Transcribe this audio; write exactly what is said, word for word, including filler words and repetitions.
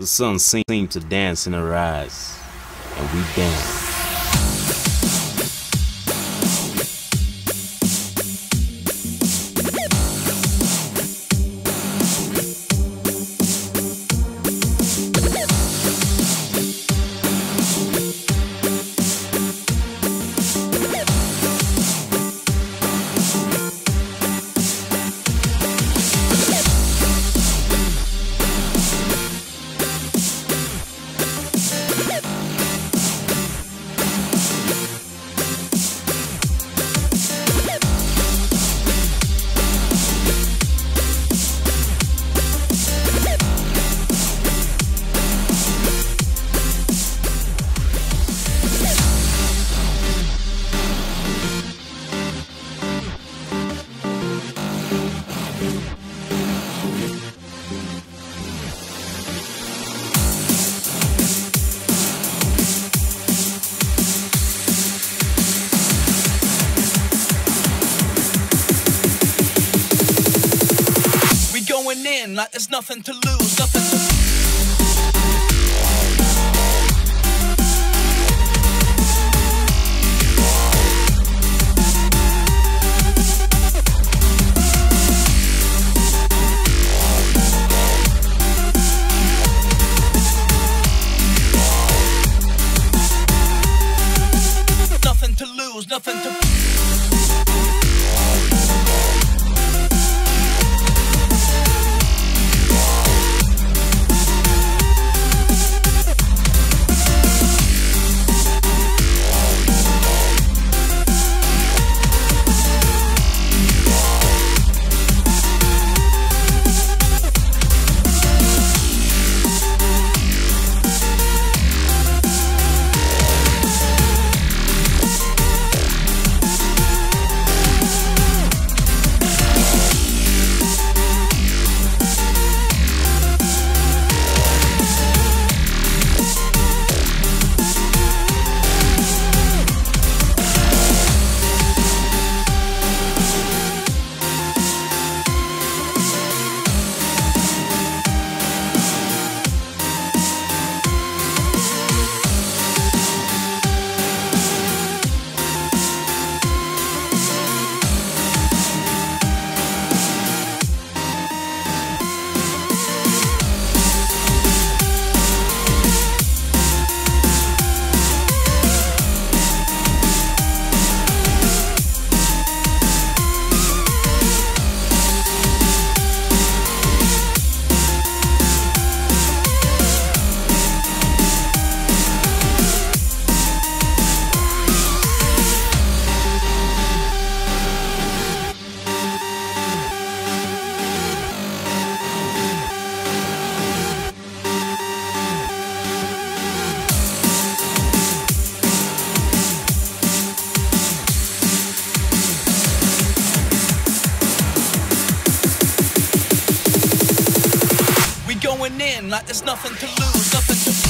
The sun seemed to dance in her eyes, and we danced. In like there's nothing to lose, nothing to lose. Nothing to lose, nothing to lose. Going in like there's nothing to lose, nothing to lose.